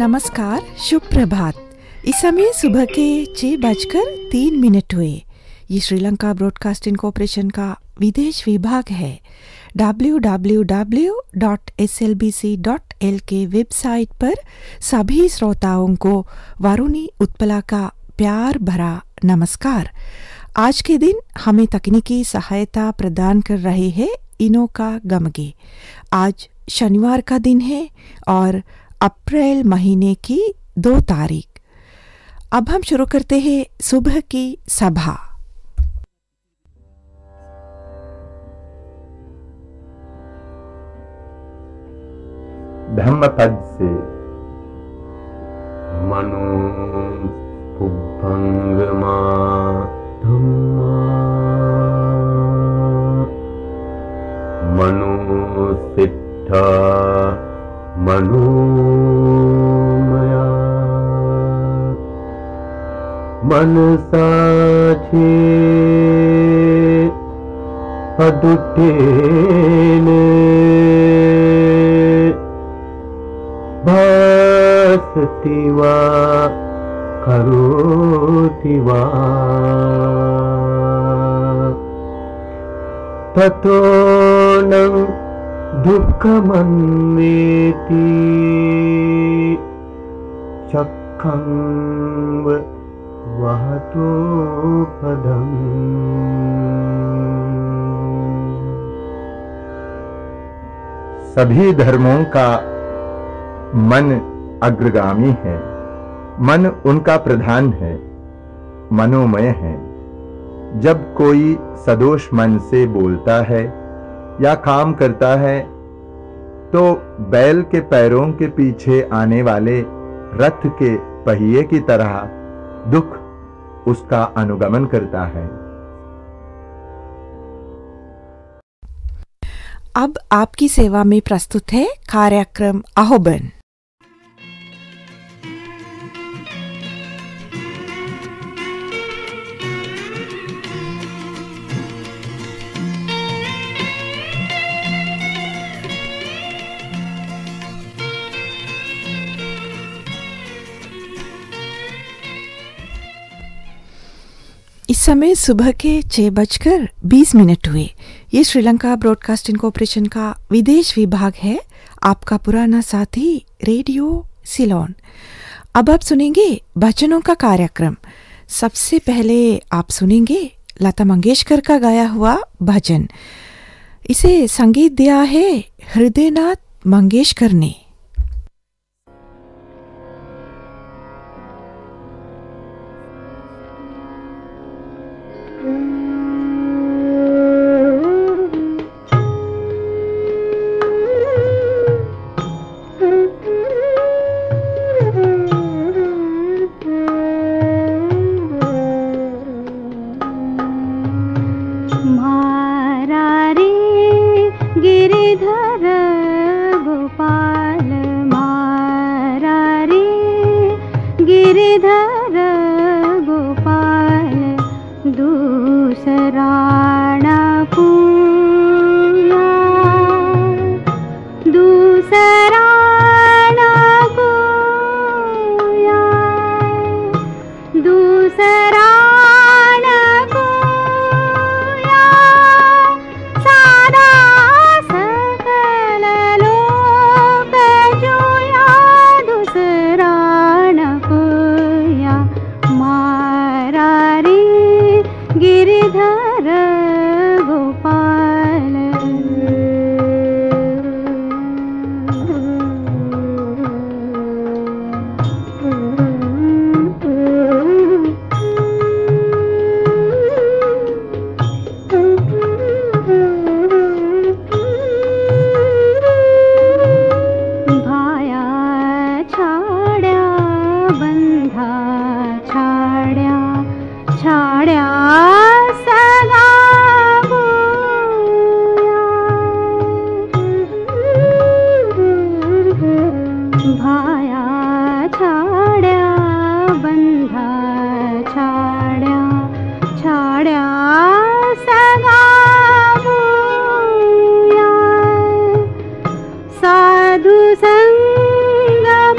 नमस्कार, शुभ प्रभात। इस समय सुबह के 6:03 हुए। ये श्रीलंका ब्रॉडकास्टिंग कॉरपोरेशन का विदेश विभाग है। www.slbc.lk वेबसाइट पर सभी श्रोताओं को वारुणी उत्पला का प्यार भरा नमस्कार। आज के दिन हमें तकनीकी सहायता प्रदान कर रहे हैं इनो का गमगे। आज शनिवार का दिन है और अप्रैल महीने की 2 तारीख। अब हम शुरू करते हैं सुबह की सभा। धम्मपद से मनु पुभंगमा धम्मा मनु सिद्धा मनोमया मनसा पदुठेने भासति वा करोति वा ततो नः दुःखमन्वेति चक्रं वहतो पदम्। सभी धर्मों का मन अग्रगामी है। मन उनका प्रधान है, मनोमय है। जब कोई सदोष मन से बोलता है या काम करता है तो बैल के पैरों के पीछे आने वाले रथ के पहिए की तरह दुख उसका अनुगमन करता है। अब आपकी सेवा में प्रस्तुत है कार्यक्रम आह्वान। इस समय सुबह के 6:20 हुए। ये श्रीलंका ब्रॉडकास्टिंग कॉरपोरेशन का विदेश विभाग है। आपका पुराना साथी रेडियो सिलोन। अब आप सुनेंगे भजनों का कार्यक्रम। सबसे पहले आप सुनेंगे लता मंगेशकर का गाया हुआ भजन। इसे संगीत दिया है हृदयनाथ मंगेशकर ने। साधु संग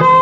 में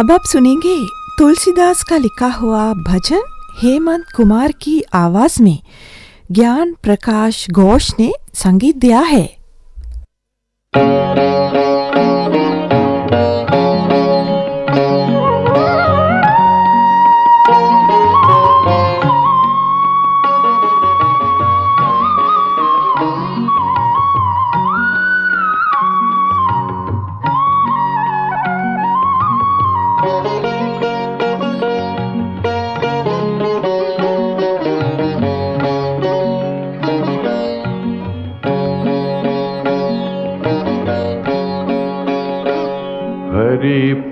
अब आप सुनेंगे तुलसीदास का लिखा हुआ भजन हेमंत कुमार की आवाज में ज्ञान प्रकाश घोष ने संगीत दिया है।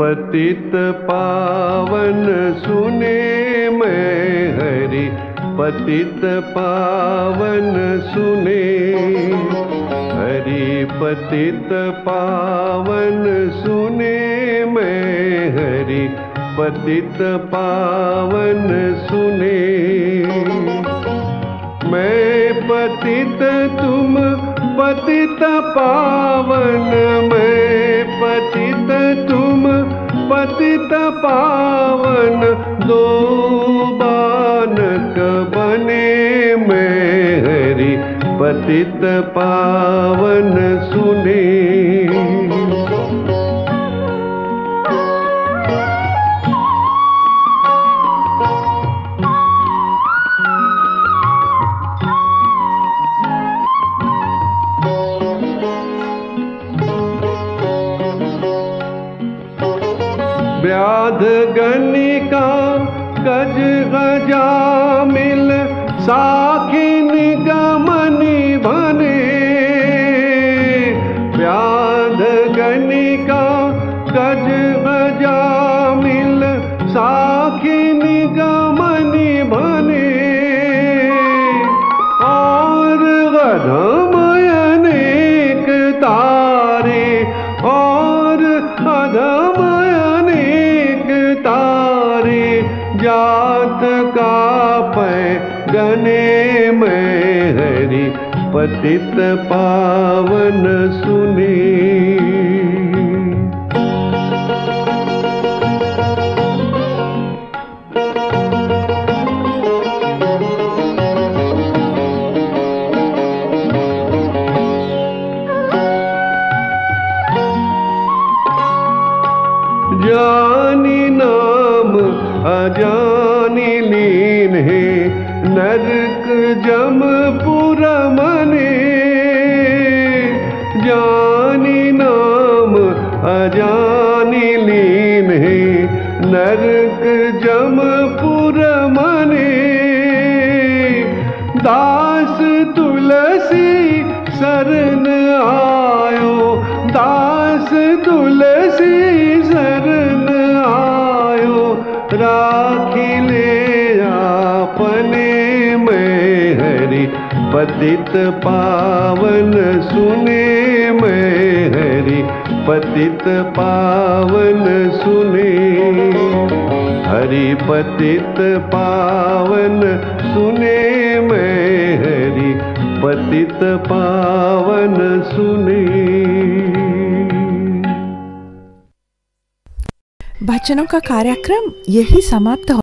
पतित पावन सुने मैं हरि पतित पावन सुने हरि पतित पावन सुने मैं हरि पतित पावन सुने मैं पतित तुम पतित पावन मैं पतित तुम पतित पावन दो बानक बने मैं हरि पतित पावन सुने अधगनिका गज गजा मिल साखिन गमनी भने व्याध गनिका गज गजा मिल साखिन गमनी भने और गधमय अनेक तारे और अधमय अनेक तारे जात का पैगने में हरि पतित पावन सुने। जानी नाम अजानी लीन है नरक जमपुर मने जानी नाम अजानी लीन है नरक जमपुर मने दास तुलसी शरण आयो दास तुलसी शरण आयो राखी ले आपने मैं हरि पतित पावन सुने मैं हरि पतित पावन सुने हरि पतित पावन सुने मैं हरि पतित पावन सुने। भजनों का कार्यक्रम यही समाप्त हो।